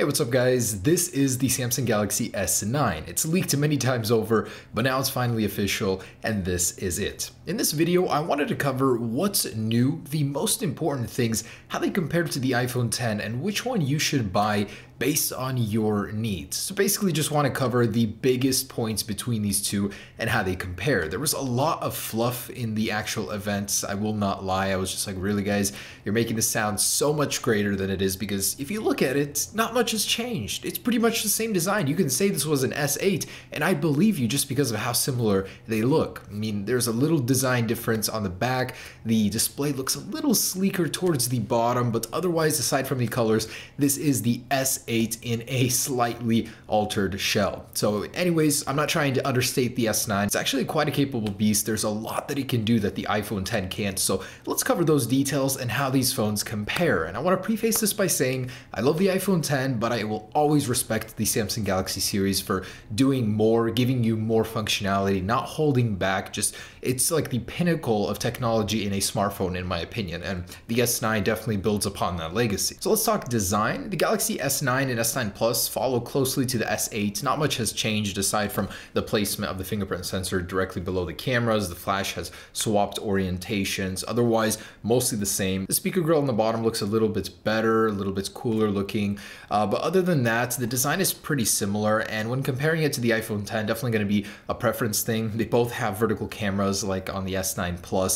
Hey, what's up guys? This is the Samsung Galaxy S9. It's leaked many times over, but now it's finally official, and this is it. In this video, I wanted to cover what's new, the most important things, how they compare to the iPhone X, and which one you should buy based on your needs. So basically just want to cover the biggest points between these two and how they compare. There was a lot of fluff in the actual events, I will not lie. I was just like, really guys, you're making this sound so much greater than it is, because if you look at it, not much has changed. It's pretty much the same design. You can say this was an S8 and I believe you just because of how similar they look. I mean, there's a little design difference on the back. The display looks a little sleeker towards the bottom, but otherwise, aside from the colors, this is the S8 in a slightly altered shell. So anyways, I'm not trying to understate the S9. It's actually quite a capable beast. There's a lot that it can do that the iPhone X can't. So let's cover those details and how these phones compare. And I want to preface this by saying I love the iPhone X, but I will always respect the Samsung Galaxy series for doing more, giving you more functionality, not holding back. Just, it's like the pinnacle of technology in a smartphone, in my opinion. And the S9 definitely builds upon that legacy. So let's talk design. The Galaxy S9 and S9+ follow closely to the S8. Not much has changed aside from the placement of the fingerprint sensor directly below the cameras. The flash has swapped orientations. Otherwise, mostly the same. The speaker grill on the bottom looks a little bit better, a little bit cooler looking. But other than that, the design is pretty similar. And when comparing it to the iPhone X, definitely going to be a preference thing. They both have vertical cameras like on the S9+.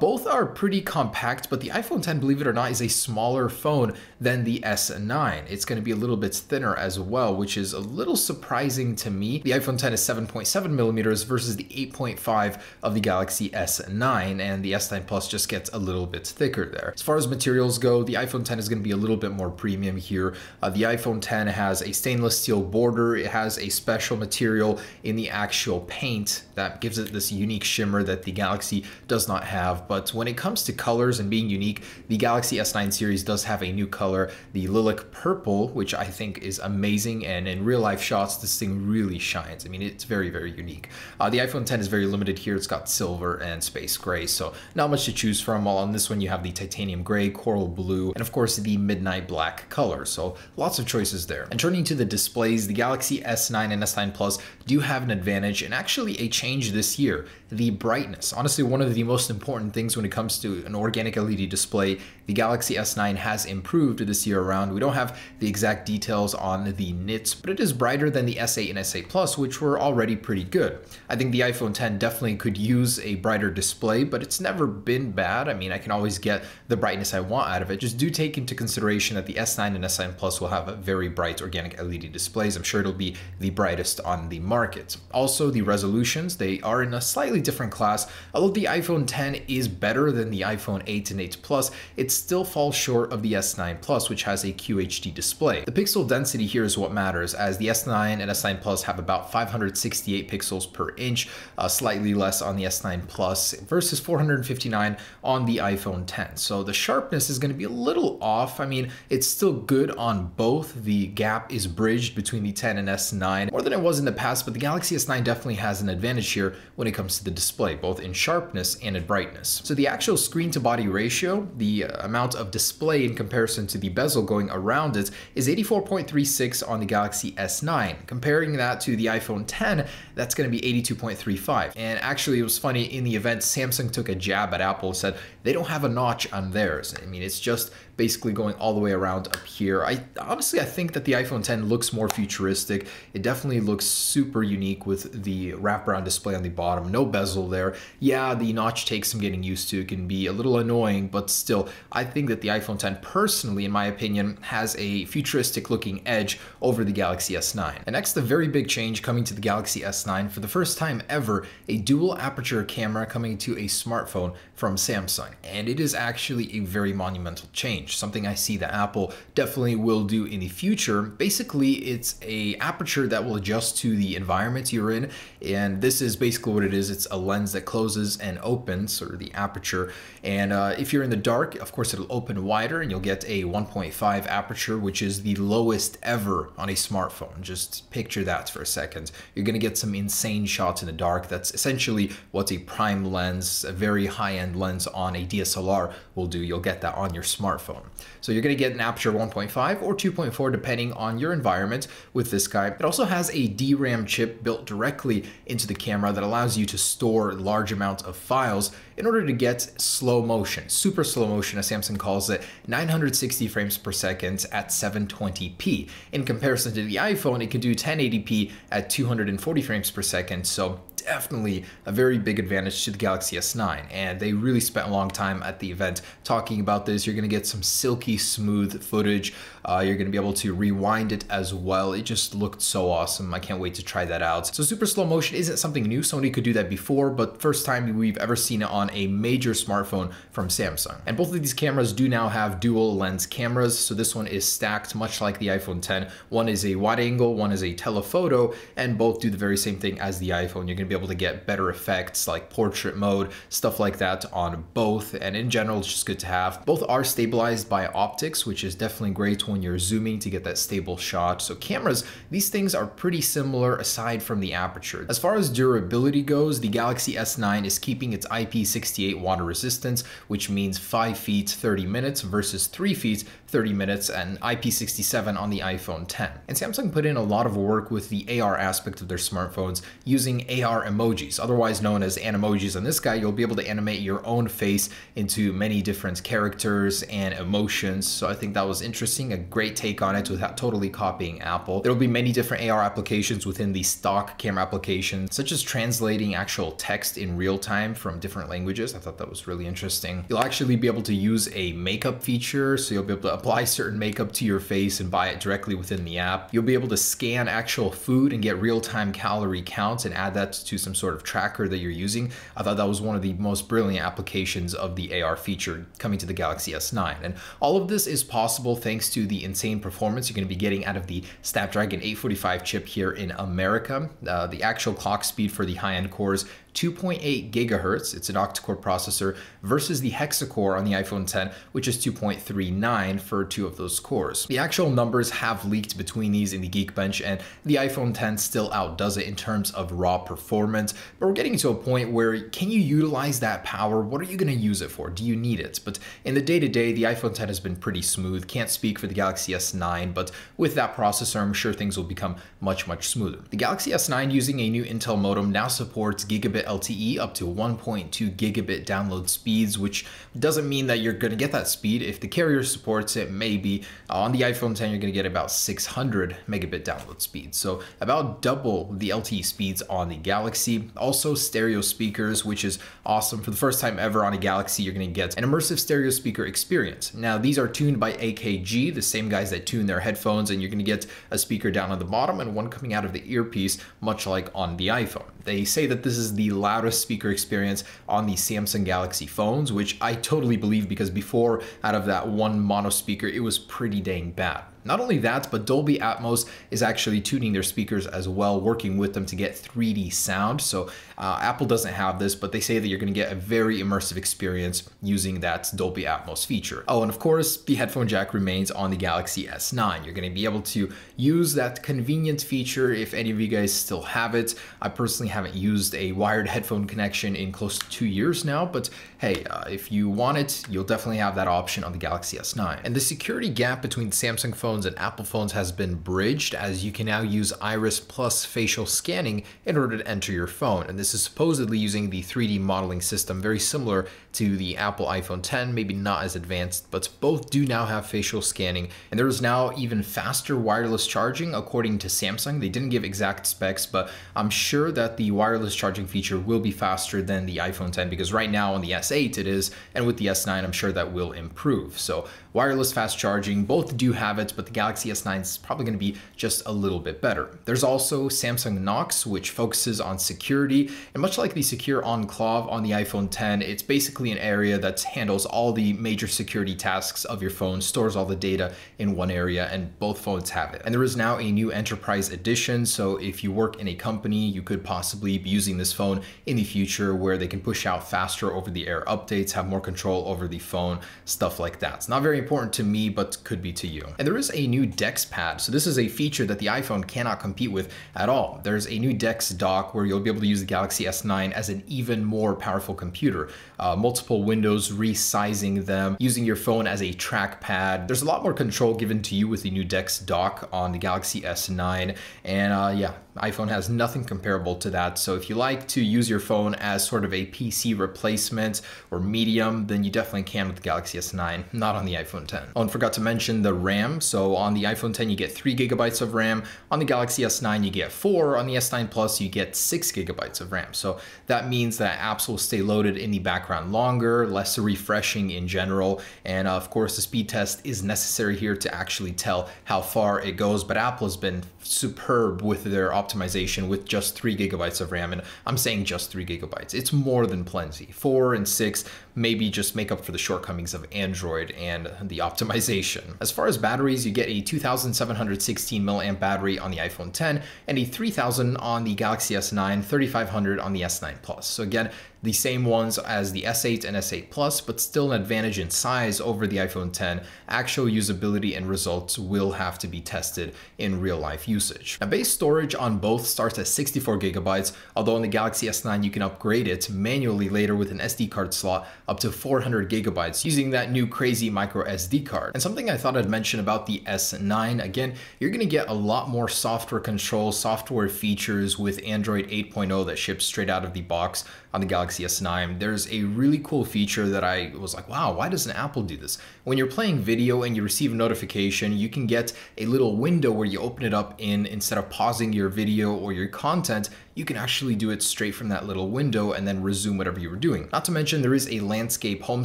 Both are pretty compact, but the iPhone X, believe it or not, is a smaller phone than the S9. It's going to be a little bit thinner as well, which is a little surprising to me. The iPhone X is 7.7 millimeters versus the 8.5 of the Galaxy S9, and the S9+ just gets a little bit thicker there. As far as materials go, the iPhone X is going to be a little bit more premium here. The iPhone X has a stainless steel border. It has a special material in the actual paint that gives it this unique shimmer that the Galaxy does not have. But when it comes to colors and being unique, the Galaxy S9 series does have a new color, the Lilac Purple, which I think is amazing, and in real life shots this thing really shines. I mean, it's very unique. The iPhone X is very limited here. It's got silver and space gray, so not much to choose from. While on this one you have the titanium gray, coral blue, and of course the midnight black color, so lots of choices there. And turning to the displays, the Galaxy S9 and S9+ do have an advantage, and actually a change this year, the brightness. Honestly, one of the most important things when it comes to an organic LED display, the Galaxy S9 has improved this year around. We don't have the exact details on the nits, but it is brighter than the S8 and S8+, which were already pretty good. I think the iPhone X definitely could use a brighter display, but it's never been bad. I mean, I can always get the brightness I want out of it. Just do take into consideration that the S9 and S9+ will have very bright organic LED displays. I'm sure it'll be the brightest on the market. Also, the resolutions, they are in a slightly different class. Although the iPhone X is better than the iPhone 8 and 8+, it still falls short of the S9+, which has a QHD display. The pixel density here is what matters, as the S9 and S9+ have about 568 pixels per inch, slightly less on the S9+ versus 459 on the iPhone X. So the sharpness is going to be a little off. I mean, it's still good on both. The gap is bridged between the 10 and S9 more than it was in the past, but the Galaxy S9 definitely has an advantage here when it comes to the display, both in sharpness and in brightness. So the actual screen to body ratio, the amount of display in comparison to the bezel going around it, is 84.36 on the Galaxy S9. Comparing that to the iPhone X, that's going to be 82.35. And actually, it was funny, in the event, Samsung took a jab at Apple, said they don't have a notch on theirs. I mean, it's just basically going all the way around up here. I think that the iPhone X looks more futuristic. It definitely looks super unique with the wraparound display on the bottom. No bezel there. Yeah, the notch takes some getting used to. It can be a little annoying, but still, I think that the iPhone X, personally, in my opinion, has a futuristic looking edge over the Galaxy S9. And next, the very big change coming to the Galaxy S9, for the first time ever, a dual aperture camera coming to a smartphone from Samsung. And it is actually a very monumental change, something I see that Apple definitely will do in the future. Basically, it's a aperture that will adjust to the environment you're in. And this is basically what it is. It's a lens that closes and opens, or the aperture. And if you're in the dark, of course, it'll open wider and you'll get a 1.5 aperture, which is the lowest ever on a smartphone. Just picture that for a second. You're going to get some insane shots in the dark. That's essentially what a prime lens, a very high-end lens on a DSLR will do, you'll get that on your smartphone. So you're going to get an aperture 1.5 or 2.4 depending on your environment with this guy. It also has a DRAM chip built directly into the camera that allows you to store large amounts of files in order to get slow motion, super slow motion as Samsung calls it, 960 frames per second at 720p. In comparison to the iPhone, it can do 1080p at 240 frames per second, so definitely a very big advantage to the Galaxy S9, and they really spent a long time at the event talking about this. You're going to get some silky smooth footage. You're going to be able to rewind it as well. It just looked so awesome. I can't wait to try that out. So super slow motion isn't something new. Sony could do that before, but first time we've ever seen it on a major smartphone from Samsung. And both of these cameras do now have dual lens cameras. So this one is stacked much like the iPhone X. One is a wide angle, one is a telephoto, and both do the very same thing as the iPhone. You're going to be able to get better effects like portrait mode, stuff like that on both. And in general, it's just good to have. Both are stabilized by optics, which is definitely great when you're zooming to get that stable shot. So cameras, these things are pretty similar aside from the aperture. As far as durability goes, the Galaxy S9 is keeping its IP68 water resistance, which means 5 feet, 30 minutes versus 3 feet, 30 minutes and IP67 on the iPhone X. And Samsung put in a lot of work with the AR aspect of their smartphones using AR emojis, otherwise known as animojis. On this guy, you'll be able to animate your own face into many different characters and emotions. So I think that was interesting, a great take on it without totally copying Apple. There will be many different AR applications within the stock camera application, such as translating actual text in real time from different languages. I thought that was really interesting. You'll actually be able to use a makeup feature, so you'll be able to apply certain makeup to your face and buy it directly within the app. You'll be able to scan actual food and get real-time calorie counts and add that to some sort of tracker that you're using. I thought that was one of the most brilliant applications of the AR feature coming to the Galaxy S9. And all of this is possible thanks to the insane performance you're going to be getting out of the Snapdragon 845 chip here in America. The actual clock speed for the high-end cores, 2.8 gigahertz, it's an octa-core processor, versus the hexa-core on the iPhone X, which is 2.39 for two of those cores. The actual numbers have leaked between these in the Geekbench, and the iPhone X still outdoes it in terms of raw performance, but we're getting to a point where can you utilize that power? What are you gonna use it for? Do you need it? But in the day-to-day, the iPhone X has been pretty smooth. Can't speak for the Galaxy S9, but with that processor, I'm sure things will become much, much smoother. The Galaxy S9 using a new Intel modem now supports gigabit LTE up to 1.2 gigabit download speeds, which doesn't mean that you're going to get that speed. If the carrier supports it, maybe. On the iPhone X, you're going to get about 600 megabit download speed. So about double the LTE speeds on the Galaxy. Also stereo speakers, which is awesome. For the first time ever on a Galaxy, you're going to get an immersive stereo speaker experience. Now, these are tuned by AKG, the same guys that tune their headphones, and you're going to get a speaker down on the bottom and one coming out of the earpiece, much like on the iPhone. They say that this is the loudest speaker experience on the Samsung Galaxy phones, which I totally believe because before, out of that one mono speaker, it was pretty dang bad. Not only that, but Dolby Atmos is actually tuning their speakers as well, working with them to get 3D sound. So Apple doesn't have this, but they say that you're going to get a very immersive experience using that Dolby Atmos feature. Oh, and of course, the headphone jack remains on the Galaxy S9. You're going to be able to use that convenient feature if any of you guys still have it. I personally haven't used a wired headphone connection in close to 2 years now, but hey, if you want it, you'll definitely have that option on the Galaxy S9. And the security gap between Samsung phones and Apple phones has been bridged, as you can now use Iris Plus facial scanning in order to enter your phone. And this is supposedly using the 3D modeling system, very similar to the Apple iPhone X, maybe not as advanced, but both do now have facial scanning. And there is now even faster wireless charging, according to Samsung. They didn't give exact specs, but I'm sure that the wireless charging feature will be faster than the iPhone X, because right now on the S8 it is, and with the S9, I'm sure that will improve. So wireless fast charging, both do have it, but the Galaxy S9 is probably going to be just a little bit better. There's also Samsung Knox, which focuses on security, and much like the secure enclave on the iPhone X, it's basically an area that handles all the major security tasks of your phone, stores all the data in one area, and both phones have it. And there is now a new enterprise edition, so if you work in a company, you could possibly be using this phone in the future, where they can push out faster over-the-air updates, have more control over the phone, stuff like that. It's not very important to me, but could be to you. And there is is a new DeX pad. So this is a feature that the iPhone cannot compete with at all. There's a new DeX dock where you'll be able to use the Galaxy S9 as an even more powerful computer. Multiple windows, resizing them, using your phone as a trackpad. There's a lot more control given to you with the new DeX dock on the Galaxy S9. And yeah, iPhone has nothing comparable to that. So if you like to use your phone as sort of a PC replacement or medium, then you definitely can with the Galaxy S9, not on the iPhone 10. Oh, and forgot to mention the RAM. So on the iPhone 10, you get 3 GB of RAM. On the Galaxy S9, you get 4. On the S9+, you get 6 GB of RAM. So that means that apps will stay loaded in the background longer, less refreshing in general. And of course, the speed test is necessary here to actually tell how far it goes. But Apple has been superb with their optimization with just 3 GB of RAM. And I'm saying just 3 GB. It's more than plenty. 4 and 6 maybe just make up for the shortcomings of Android and the optimization. As far as batteries, you get a 2,716 milliamp battery on the iPhone 10 and a 3,000 on the Galaxy S9, 3,500 on the S9+. So again, the same ones as the S8 and S8+, but still an advantage in size over the iPhone 10. Actual usability and results will have to be tested in real life usage. Now, base storage on both starts at 64 GB, although on the Galaxy S9, you can upgrade it manually later with an SD card slot up to 400 GB using that new crazy micro SD card. And something I thought I'd mention about the S9, again, you're gonna get a lot more software control, software features with Android 8.0 that ships straight out of the box on the Galaxy S9. There's a really cool feature that I was like, wow, why doesn't Apple do this? When you're playing video and you receive a notification, you can get a little window where you open it up instead of pausing your video or your content, you can actually do it straight from that little window and then resume whatever you were doing. Not to mention there is a landscape home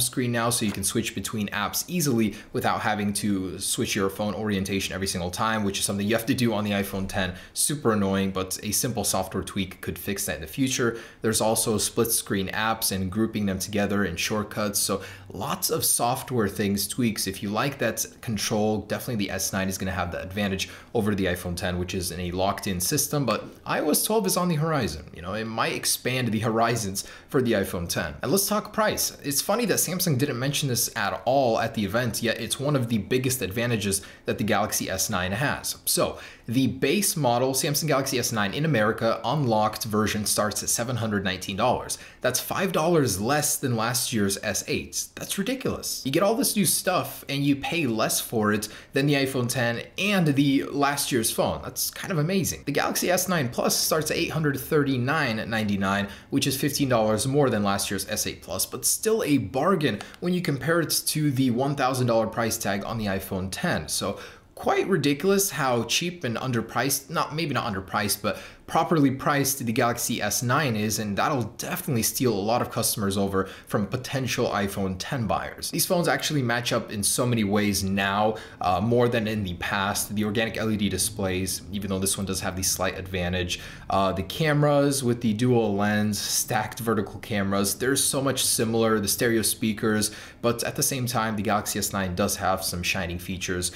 screen now, so you can switch between apps easily without having to switch your phone orientation every single time, which is something you have to do on the iPhone 10. Super annoying, but a simple software tweak could fix that in the future. There's also split screen apps and grouping them together in shortcuts. So lots of software things, tweaks. If you like that control, definitely the S9 is gonna have the advantage over the iPhone 10, which is in a locked in system, but iOS 12 is on the horizon. You know, it might expand the horizons for the iPhone 10. And let's talk price. It's funny that Samsung didn't mention this at all at the event, yet it's one of the biggest advantages that the Galaxy S9 has. So the base model Samsung Galaxy S9 in America unlocked version starts at $719. That's $5 less than last year's S8. That's ridiculous. You get all this new stuff and you pay less for it than the iPhone 10 and the last year's phone. That's kind of amazing. The Galaxy S9+ starts at $839.99, which is $15 more than last year's S8+, but still a bargain when you compare it to the $1,000 price tag on the iPhone 10. So quite ridiculous how cheap and underpriced, maybe not underpriced, but properly priced the Galaxy S9 is, and that'll definitely steal a lot of customers over from potential iPhone 10 buyers. These phones actually match up in so many ways now, more than in the past. The organic LED displays, even though this one does have the slight advantage, the cameras with the dual lens, stacked vertical cameras, there's so much similar, the stereo speakers, but at the same time, the Galaxy S9 does have some shining features,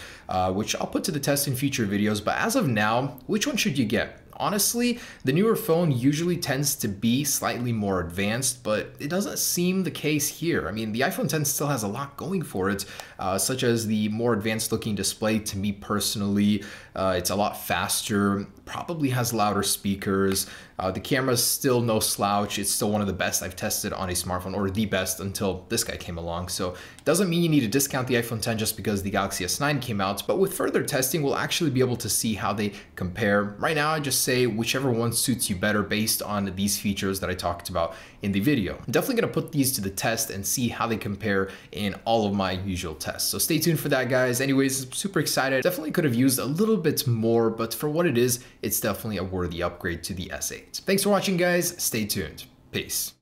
which I'll put to the test in future videos, but as of now, which one should you get? Honestly, the newer phone usually tends to be slightly more advanced, but it doesn't seem the case here. I mean, the iPhone 10 still has a lot going for it, such as the more advanced looking display. To me personally, it's a lot faster, probably has louder speakers. The camera's still no slouch. It's still one of the best I've tested on a smartphone, or the best until this guy came along. So it doesn't mean you need to discount the iPhone 10 just because the Galaxy S9 came out, but with further testing, we'll actually be able to see how they compare. Right now, I just say whichever one suits you better based on these features that I talked about in the video. I'm definitely gonna put these to the test and see how they compare in all of my usual tests. So stay tuned for that, guys. Anyways, super excited. Definitely could have used a little bit more, but for what it is, it's definitely a worthy upgrade to the S8. Thanks for watching, guys. Stay tuned. Peace.